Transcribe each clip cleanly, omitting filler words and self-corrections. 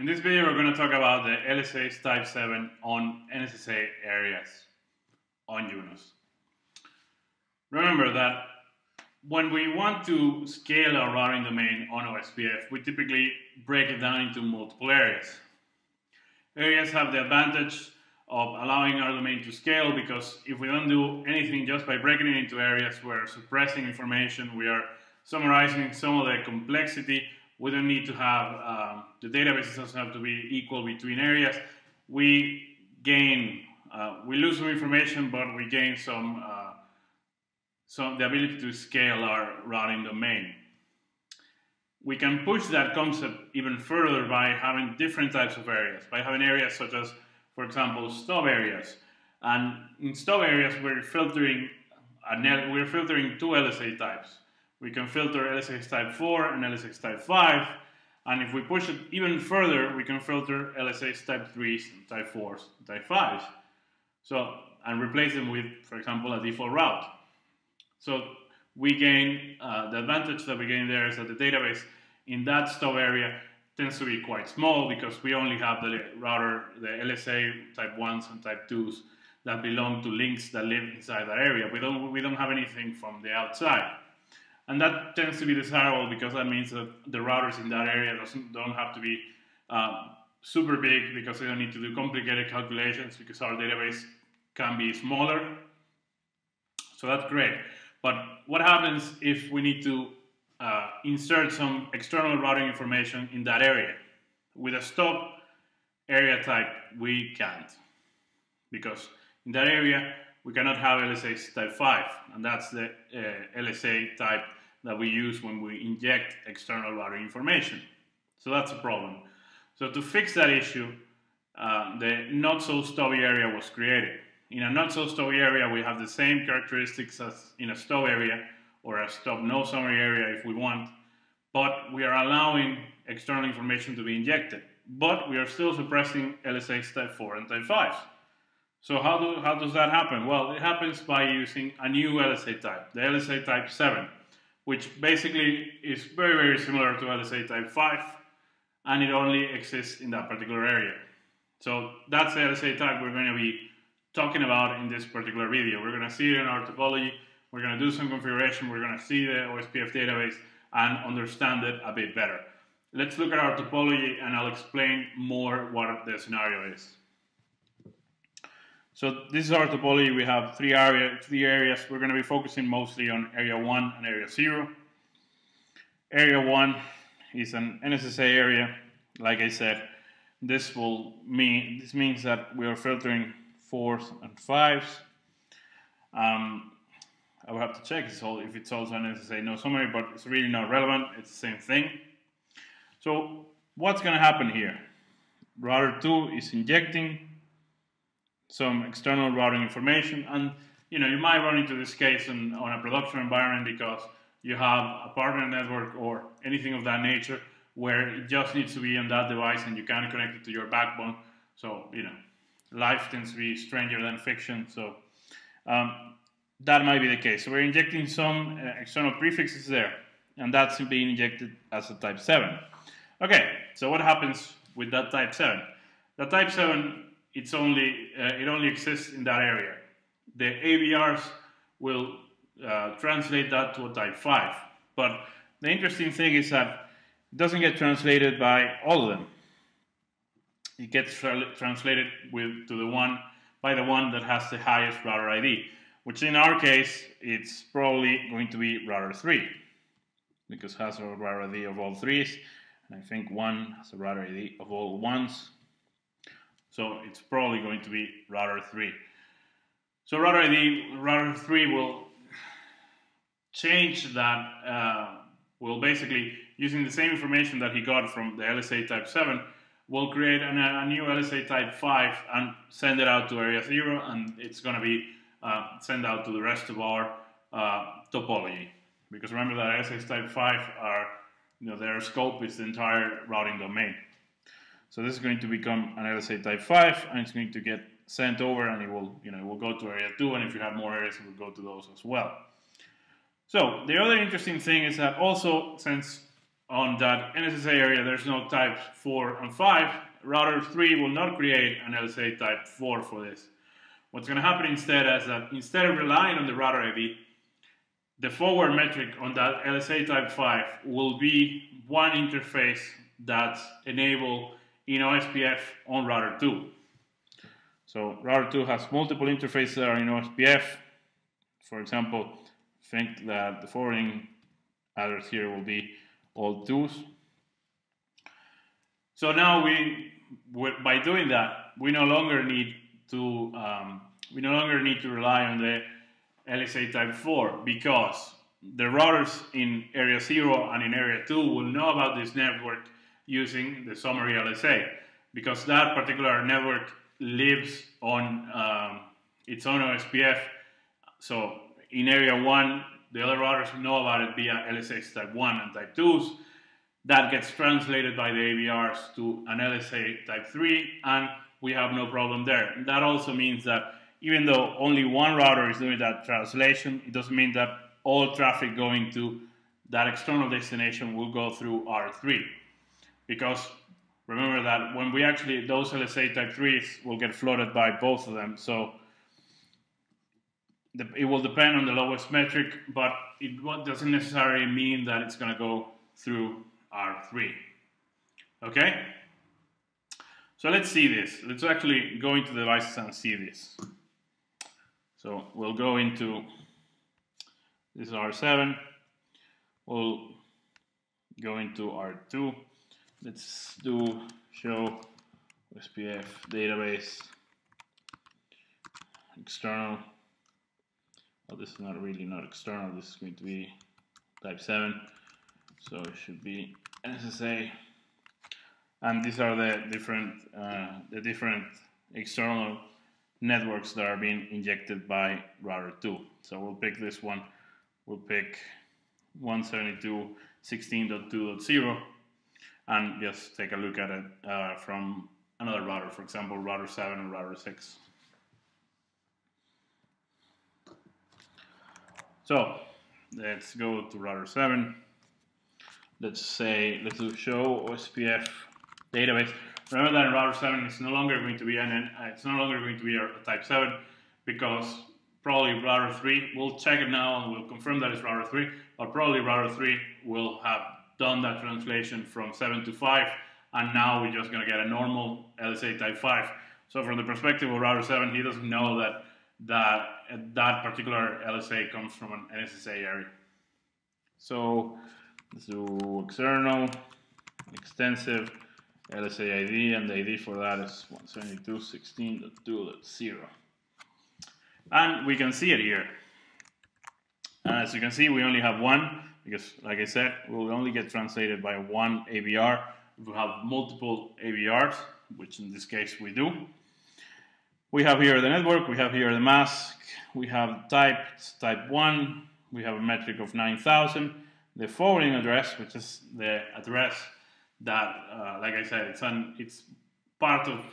In this video, we're going to talk about the LSA Type 7 on NSSA areas on Junos. Remember that when we want to scale our routing domain on OSPF, we typically break it down into multiple areas. Areas have the advantage of allowing our domain to scale because if we don't do anything just by breaking it into areas, we're suppressing information, we are summarizing some of the complexity. We don't need to have, the databases doesn't have to be equal between areas. We gain, we lose some information, but we gain the ability to scale our routing domain. We can push that concept even further by having different types of areas, by having areas such as, for example, stub areas. And in stub areas, we're filtering two LSA types. We can filter LSA type 4 and LSA type 5, and if we push it even further, we can filter LSA type 3s, type 4s, type 5s. So, and replace them with, for example, a default route. So we gain, the advantage that we gain there is that the database in that stub area tends to be quite small because we only have the LSA type 1s and type 2s that belong to links that live inside that area. We don't have anything from the outside. And that tends to be desirable because that means that the routers in that area don't have to be super big because they don't need to do complicated calculations because our database can be smaller. So that's great. But what happens if we need to insert some external routing information in that area? With a stub area type, we can't, because in that area, we cannot have LSA type 5, and that's the LSA type that we use when we inject external routing information. So that's a problem. So to fix that issue, the not-so-stubby area was created. In a not-so-stubby area, we have the same characteristics as in a stub area or a stub-no-summary area if we want, but we are allowing external information to be injected. But we are still suppressing LSA type 4 and type 5. So how does that happen? Well, it happens by using a new LSA type, the LSA type 7, which basically is very, very similar to LSA type 5, and it only exists in that particular area. So that's the LSA type we're going to be talking about in this particular video. We're going to see it in our topology, we're going to do some configuration, we're going to see the OSPF database and understand it a bit better. Let's look at our topology and I'll explain more what the scenario is. So this is our topology. We have three areas. We're going to be focusing mostly on area 1 and area 0. Area 1 is an NSSA area. Like I said, this means that we are filtering 4s and 5s. I will have to check if it's also an NSSA no summary, but it's really not relevant. It's the same thing. So what's going to happen here? Router 2 is injecting some external routing information, and you know, you might run into this case on a production environment because you have a partner network or anything of that nature where it just needs to be on that device and you can't connect it to your backbone. So you know, life tends to be stranger than fiction, so that might be the case. So we're injecting some external prefixes there, and that's being injected as a type 7. Okay, so what happens with that type 7? The type 7, it only exists in that area. The ABRs will translate that to a type 5. But the interesting thing is that it doesn't get translated by all of them. It gets translated by the one that has the highest router ID, which in our case, it's probably going to be router 3, because it has a router ID of all 3s, and I think 1 has a router ID of all 1s. So it's probably going to be router 3. So router 3 will change that, will basically, using the same information that he got from the LSA type 7, will create a new LSA type 5 and send it out to area 0, and it's going to be sent out to the rest of our topology. Because remember that LSA type 5 are, you know, their scope is the entire routing domain. So this is going to become an LSA type 5, and it's going to get sent over, and it will, you know, it will go to area 2, and if you have more areas, it will go to those as well. So the other interesting thing is that also, since on that NSSA area there's no types 4 and 5, router 3 will not create an LSA type 4 for this. What's going to happen instead is that instead of relying on the router ID, the forward metric on that LSA type 5 will be one interface that's enabled in OSPF on router 2. So router 2 has multiple interfaces that are in OSPF. For example, think that the forwarding address here will be all 2s. So now by doing that, we no longer need to rely on the LSA type 4 because the routers in area 0 and in area 2 will know about this network using the summary LSA, because that particular network lives on its own OSPF. So in area 1, the other routers know about it via LSAs type 1 and type 2s. That gets translated by the ABRs to an LSA type 3, and we have no problem there. And that also means that even though only one router is doing that translation, it doesn't mean that all traffic going to that external destination will go through R3. Because remember that when we actually, those LSA type 3s will get flooded by both of them. So it will depend on the lowest metric, but it doesn't necessarily mean that it's going to go through R3. Okay? So let's see this. Let's actually go into devices and see this. So we'll go into, this is R7. We'll go into R2. Let's do show OSPF database external. Well, this is not really not external. This is going to be type 7. So it should be NSSA. And these are the different external networks that are being injected by router 2. So we'll pick this one. We'll pick 172.16.2.0 and just take a look at it from another router, for example, router 7 and router 6. So let's go to router 7. Let's do show OSPF database. Remember that in router 7 it's no longer going to be a type 7, because probably router 3, we'll check it now and we'll confirm that it's router 3, but probably router 3 will have done that translation from 7 to 5, and now we're just going to get a normal LSA type 5. So from the perspective of router 7, he doesn't know that that particular LSA comes from an NSSA area. So let's do external extensive LSA ID, and the ID for that is 172.16.2.0, and we can see it here. As you can see, we only have one, because like I said, we'll only get translated by one ABR. If we have multiple ABRs, which in this case we do, we have here the network, we have here the mask, we have type, it's type 1, we have a metric of 9,000, the forwarding address, which is the address that, like I said, it's part of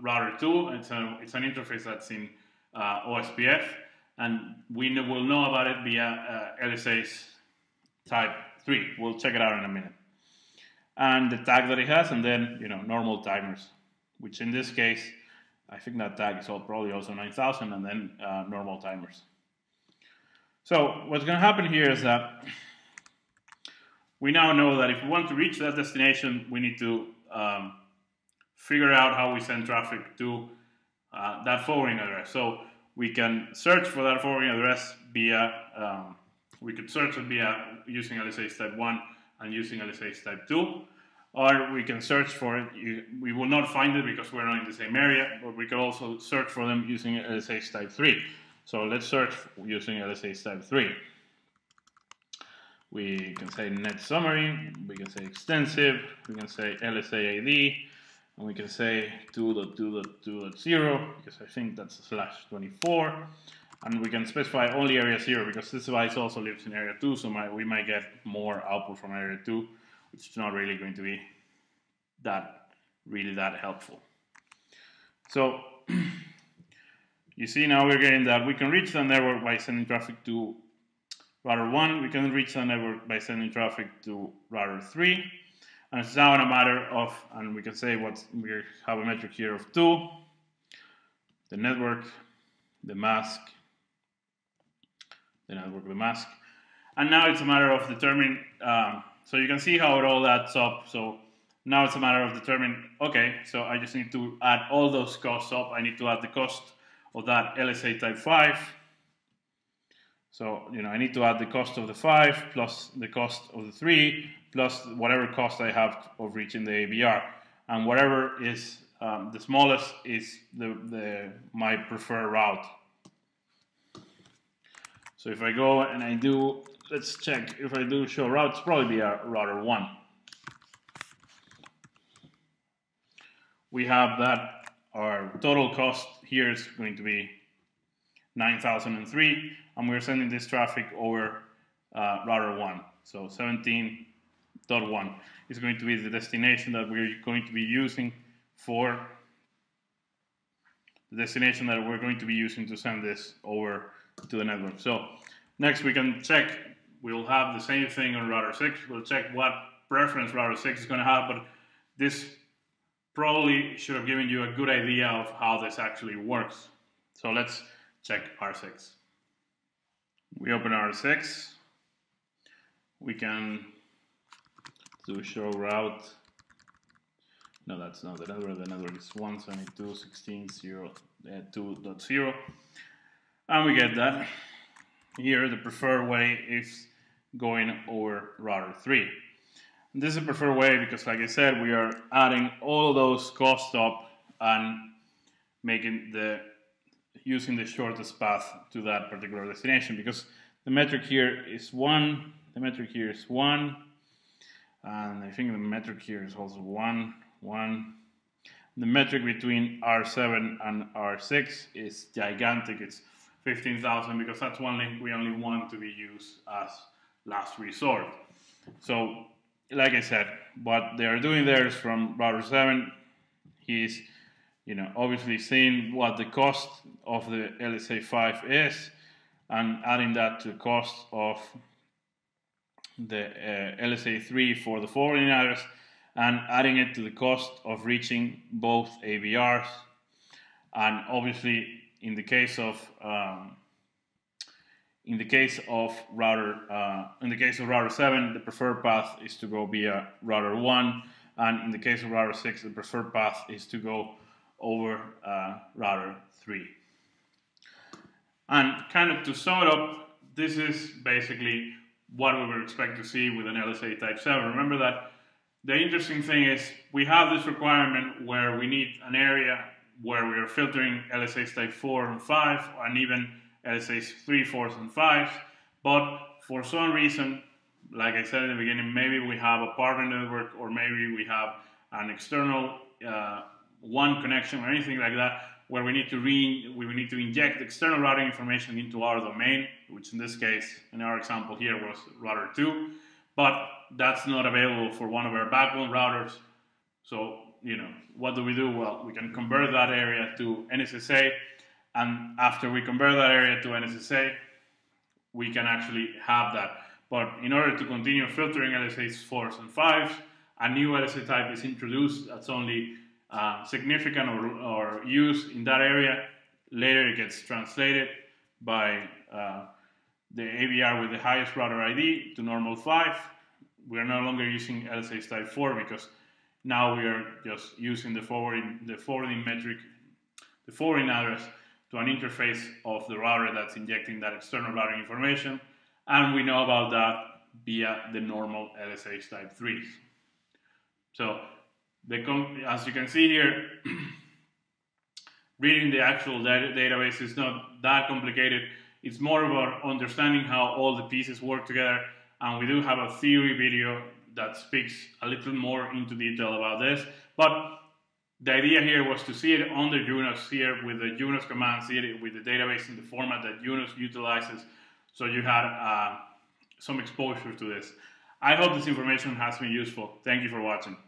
router 2. It's an interface that's in OSPF, and we will know about it via LSA's type 3. We'll check it out in a minute. And the tag that it has, and then, you know, normal timers, which in this case, I think that tag is probably also 9,000, and then normal timers. So what's going to happen here is that we now know that if we want to reach that destination, we need to figure out how we send traffic to that forwarding address. So we can search for that forwarding address via, we could search it via using LSA type 1 and using LSA type 2. Or we can search for it. We will not find it because we're not in the same area, but we could also search for them using LSA type 3. So let's search using LSA type 3. We can say net summary, we can say extensive, we can say LSA ID, and we can say 2.2.2.0, because I think that's a /24. And we can specify only area 0, because this device also lives in area 2, so we might get more output from area 2. It's not really going to be that helpful. So you see, now we're getting that we can reach the network by sending traffic to router 1, we can reach the network by sending traffic to router 3. And it's now in a matter of, and we can say what we have a metric here of 2, the network, the mask, the network, the mask. And now it's a matter of determining, so you can see how it all adds up. So now it's a matter of determining, okay, so I just need to add all those costs up. I need to add the cost of that LSA type 5. So, you know, I need to add the cost of the 5 plus the cost of the 3 plus whatever cost I have of reaching the ABR. And whatever is the smallest is my preferred route. So if I go and I do, let's check, if I do show routes, probably be router 1. We have that our total cost here is going to be 9,003, and we're sending this traffic over router 1. So 17.1 is going to be the destination that we're going to be using for the destination that we're going to be using to send this over to the network. So next we can check, we'll have the same thing on router 6. We'll check what preference router 6 is going to have, but this probably should have given you a good idea of how this actually works. So let's check R6. We open R6. We can do show route. No, that's not the network. The network is 172.16.0.2.0. And we get that. Here, the preferred way is going over router 3. And this is the preferred way because, like I said, we are adding all those costs up and making using the shortest path to that particular destination, because the metric here is 1, the metric here is 1, and I think the metric here is also 1, 1. The metric between R7 and R6 is gigantic. It's 15,000, because that's one link we only want to be used as last resort. So, like I said, what they are doing there is from router 7, he's, you know, obviously seeing what the cost of the LSA 5 is and adding that to the cost of the LSA 3 for the forwarding address and adding it to the cost of reaching both ABRs. And obviously, in the case of router 7, the preferred path is to go via router 1, and in the case of router 6, the preferred path is to go over router 3. And kind of to sum it up, this is basically what we would expect to see with an LSA Type 7. Remember that the interesting thing is we have this requirement where we need an area where we are filtering LSAs Type 4 and 5, and even LSAs 3, 4s, and 5s. But for some reason, like I said in the beginning, maybe we have a partner network, or maybe we have an external one connection or anything like that, where we need to inject external routing information into our domain, which in this case, in our example here, was router 2, but that's not available for one of our backbone routers. So, you know, what do we do? Well, we can convert that area to NSSA, and after we convert that area to NSSA, we can actually have that. But in order to continue filtering LSAs 4s and 5s, a new LSA type is introduced that's only significant or used in that area. Later it gets translated by the ABR with the highest router ID to normal 5. We are no longer using LSAs type 4 because now we are just using the forwarding address to an interface of the router that's injecting that external routing information, and we know about that via the normal LSAs type 3s. So, as you can see here, reading the actual database is not that complicated. It's more about understanding how all the pieces work together, and we do have a theory video that speaks a little more into detail about this. But the idea here was to see it on the Junos here with the Junos command, see it with the database in the format that Junos utilizes, so you had some exposure to this. I hope this information has been useful. Thank you for watching.